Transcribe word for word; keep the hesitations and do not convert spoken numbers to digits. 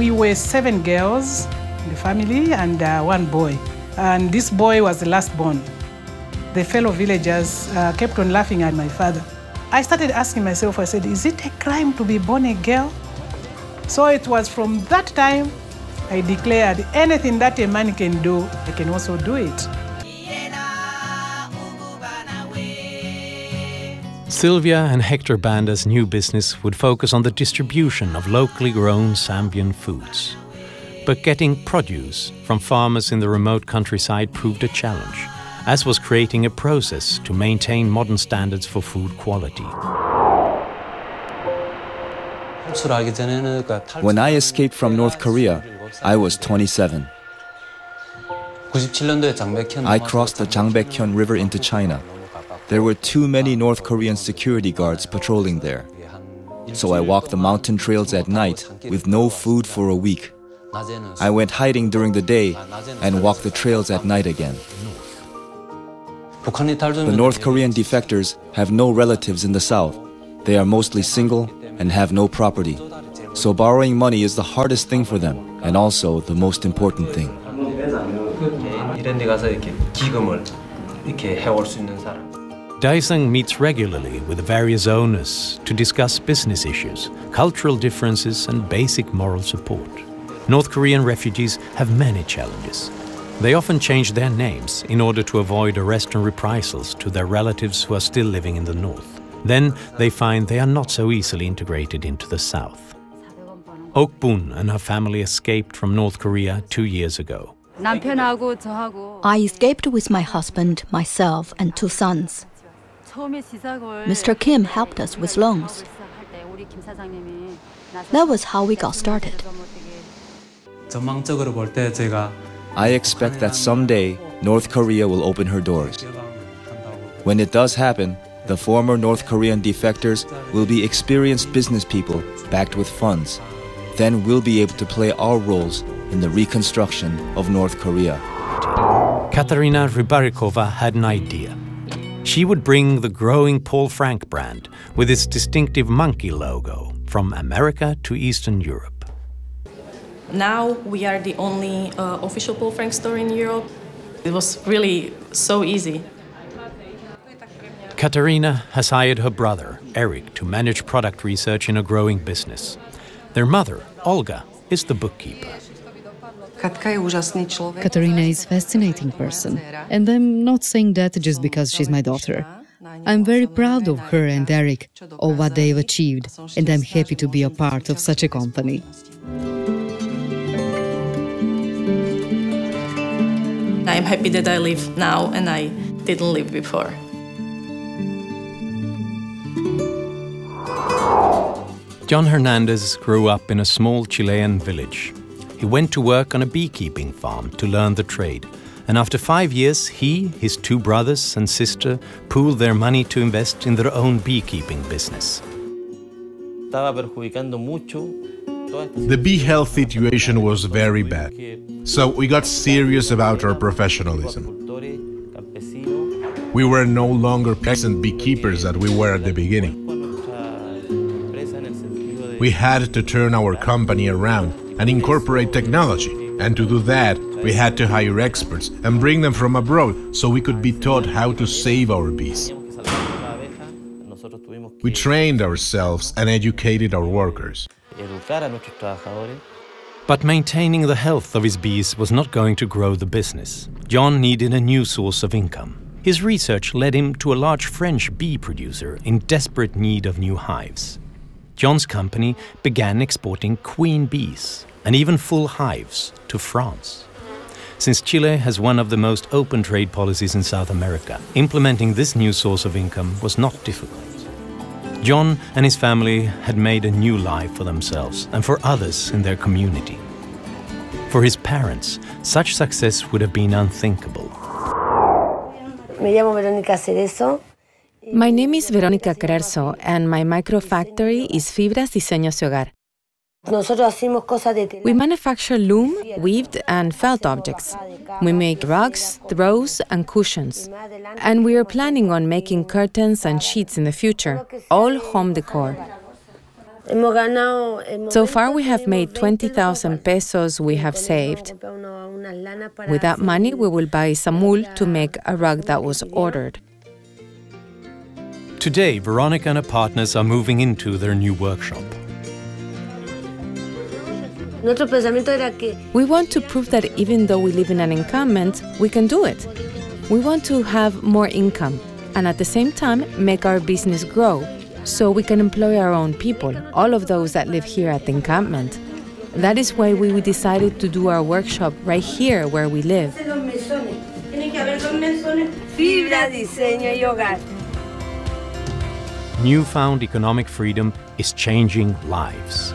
We were seven girls in the family and uh, one boy. And this boy was the last born. The fellow villagers uh, kept on laughing at my father. I started asking myself, I said, is it a crime to be born a girl? So it was from that time I declared anything that a man can do, I can also do it. Sylvia and Hector Banda's new business would focus on the distribution of locally grown Zambian foods. But getting produce from farmers in the remote countryside proved a challenge, as was creating a process to maintain modern standards for food quality. When I escaped from North Korea, I was twenty-seven. I crossed the Jangbaekhyun River into China. There were too many North Korean security guards patrolling there. So I walked the mountain trails at night with no food for a week. I went hiding during the day and walked the trails at night again. The North Korean defectors have no relatives in the South. They are mostly single and have no property. So borrowing money is the hardest thing for them and also the most important thing. Daesung meets regularly with the various owners to discuss business issues, cultural differences and basic moral support. North Korean refugees have many challenges. They often change their names in order to avoid arrest and reprisals to their relatives who are still living in the north. Then they find they are not so easily integrated into the south. Ok Boon and her family escaped from North Korea two years ago. I escaped with my husband, myself, and two sons. Mister Kim helped us with loans. That was how we got started. I expect that someday North Korea will open her doors. When it does happen, the former North Korean defectors will be experienced business people backed with funds. Then we'll be able to play our roles in the reconstruction of North Korea. Katarina Rybarikova had an idea. She would bring the growing Paul Frank brand with its distinctive monkey logo from America to Eastern Europe. Now we are the only uh, official Paul Frank store in Europe. It was really so easy. Katarina has hired her brother, Eric, to manage product research in a growing business. Their mother, Olga, is the bookkeeper. Katarina is a fascinating person, and I'm not saying that just because she's my daughter. I'm very proud of her and Eric, of what they've achieved, and I'm happy to be a part of such a company. I'm happy that I live now and I didn't live before. John Hernandez grew up in a small Chilean village. He went to work on a beekeeping farm to learn the trade. And after five years, he, his two brothers and sister pooled their money to invest in their own beekeeping business. The bee health situation was very bad, so we got serious about our professionalism. We were no longer peasant beekeepers that we were at the beginning. We had to turn our company around and incorporate technology. And to do that, we had to hire experts and bring them from abroad so we could be taught how to save our bees. We trained ourselves and educated our workers. But maintaining the health of his bees was not going to grow the business. John needed a new source of income. His research led him to a large French bee producer in desperate need of new hives. John's company began exporting queen bees and even full hives to France. Since Chile has one of the most open trade policies in South America, implementing this new source of income was not difficult. John and his family had made a new life for themselves and for others in their community. For his parents, such success would have been unthinkable. My name is Veronica Cerezo, and my microfactory is Fibras Diseños de Hogar. We manufacture loom, weaved, and felt objects. We make rugs, throws, and cushions. And we are planning on making curtains and sheets in the future, all home decor. So far, we have made twenty thousand pesos we have saved. With that money, we will buy some wool to make a rug that was ordered. Today, Veronica and her partners are moving into their new workshop. We want to prove that even though we live in an encampment, we can do it. We want to have more income and at the same time make our business grow so we can employ our own people, all of those that live here at the encampment. That is why we decided to do our workshop right here where we live. Fibras Diseños de Hogar. Newfound economic freedom is changing lives.